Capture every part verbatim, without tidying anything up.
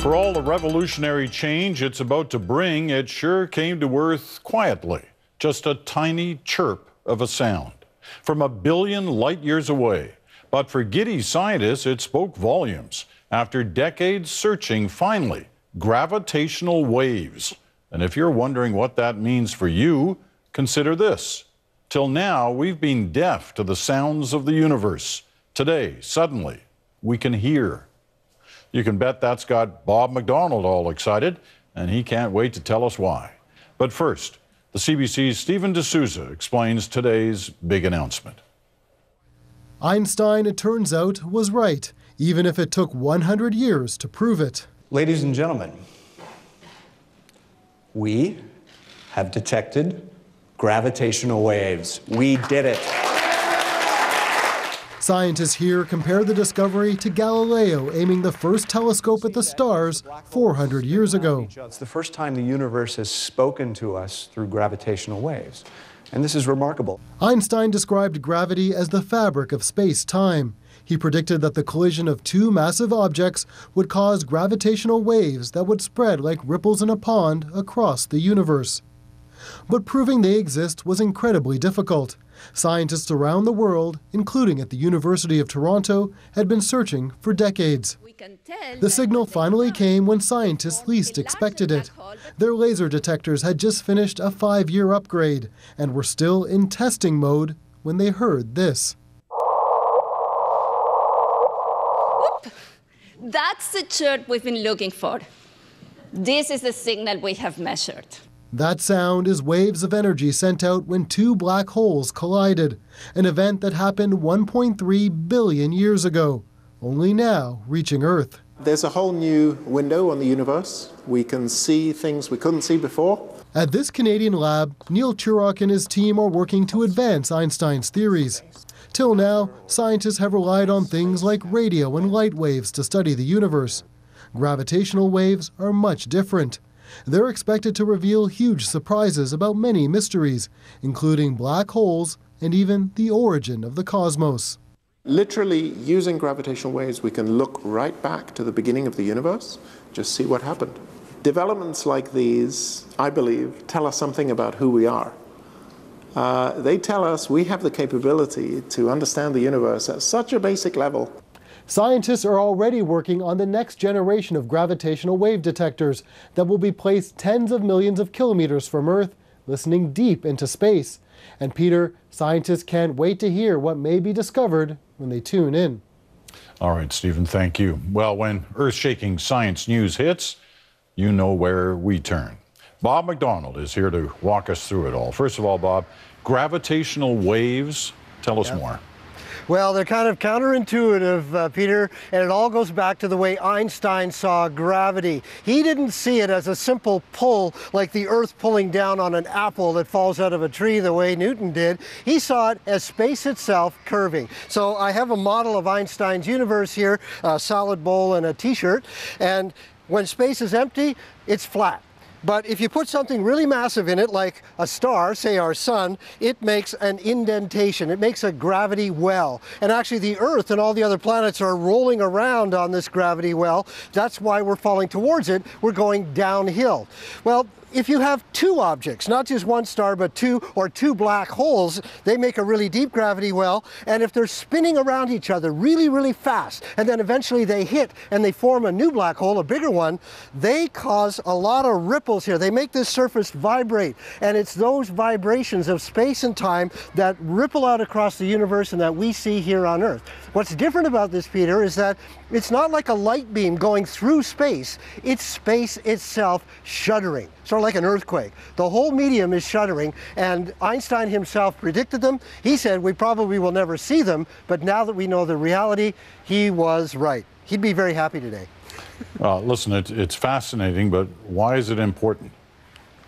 For all the revolutionary change it's about to bring, it sure came to Earth quietly. Just a tiny chirp of a sound from a billion light years away. But for giddy scientists, it spoke volumes. After decades searching, finally, gravitational waves. And if you're wondering what that means for you, consider this. Till now, we've been deaf to the sounds of the universe. Today, suddenly, we can hear. You can bet that's got Bob McDonald all excited, and he can't wait to tell us why. But first, the C B C's Stephen D'Souza explains today's big announcement. Einstein, it turns out, was right, even if it took one hundred years to prove it. Ladies and gentlemen, we have detected gravitational waves. We did it. Scientists here compare the discovery to Galileo aiming the first telescope at the stars four hundred years ago. It's the first time the universe has spoken to us through gravitational waves. And this is remarkable. Einstein described gravity as the fabric of space-time. He predicted that the collision of two massive objects would cause gravitational waves that would spread like ripples in a pond across the universe. But proving they exist was incredibly difficult. Scientists around the world, including at the University of Toronto, had been searching for decades. The signal finally came when scientists least expected it. Their laser detectors had just finished a five-year upgrade and were still in testing mode when they heard this. Whoop. That's the chirp we've been looking for. This is the signal we have measured. That sound is waves of energy sent out when two black holes collided, an event that happened one point three billion years ago, only now reaching Earth. There's a whole new window on the universe. We can see things we couldn't see before. At this Canadian lab, Neil Turok and his team are working to advance Einstein's theories. Till now, scientists have relied on things like radio and light waves to study the universe. Gravitational waves are much different. They're expected to reveal huge surprises about many mysteries, including black holes and even the origin of the cosmos. Literally, using gravitational waves, we can look right back to the beginning of the universe, just see what happened. Developments like these, I believe, tell us something about who we are. Uh, they tell us we have the capability to understand the universe at such a basic level. Scientists are already working on the next generation of gravitational wave detectors that will be placed tens of millions of kilometers from Earth, listening deep into space. And Peter, scientists can't wait to hear what may be discovered when they tune in. All right, Stephen, thank you. Well, when earth-shaking science news hits, you know where we turn. Bob McDonald is here to walk us through it all. First of all, Bob, gravitational waves, tell us yeah. more. Well, they're kind of counterintuitive, uh, Peter, and it all goes back to the way Einstein saw gravity. He didn't see it as a simple pull, like the Earth pulling down on an apple that falls out of a tree the way Newton did. He saw it as space itself curving. So I have a model of Einstein's universe here, a salad bowl and a t-shirt, and when space is empty, it's flat. But if you put something really massive in it, like a star, say our sun, it makes an indentation. It makes a gravity well. And actually the Earth and all the other planets are rolling around on this gravity well. That's why we're falling towards it. We're going downhill. Well, if you have two objects, not just one star, but two or two black holes, they make a really deep gravity well. And if they're spinning around each other really, really fast, and then eventually they hit and they form a new black hole, a bigger one, they cause a lot of ripples here. They make this surface vibrate. And it's those vibrations of space and time that ripple out across the universe and that we see here on Earth. What's different about this, Peter, is that it's not like a light beam going through space. It's space itself shuddering. So like an earthquake. The whole medium is shuddering, and Einstein himself predicted them. He said we probably will never see them, but now that we know the reality, he was right. He'd be very happy today. uh, listen, it, it's fascinating, but why is it important?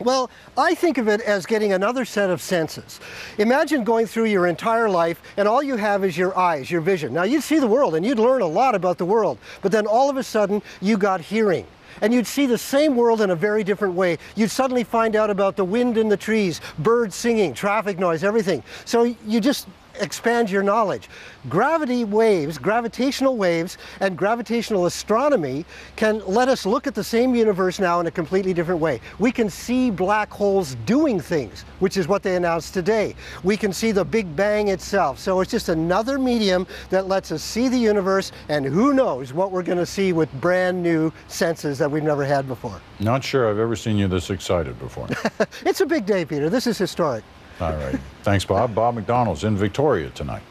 Well, I think of it as getting another set of senses. Imagine going through your entire life and all you have is your eyes, your vision. Now you'd see the world and you'd learn a lot about the world, but then all of a sudden you got hearing. And you'd see the same world in a very different way. You'd suddenly find out about the wind in the trees, birds singing, traffic noise, everything. So you just expand your knowledge. Gravity waves, gravitational waves, and gravitational astronomy can let us look at the same universe now in a completely different way. We can see black holes doing things, which is what they announced today. We can see the Big Bang itself. So it's just another medium that lets us see the universe, and who knows what we're going to see with brand new senses that we've never had before. Not sure I've ever seen you this excited before. It's a big day, Peter. This is historic. All right. Thanks, Bob. Bob McDonald's in Victoria tonight.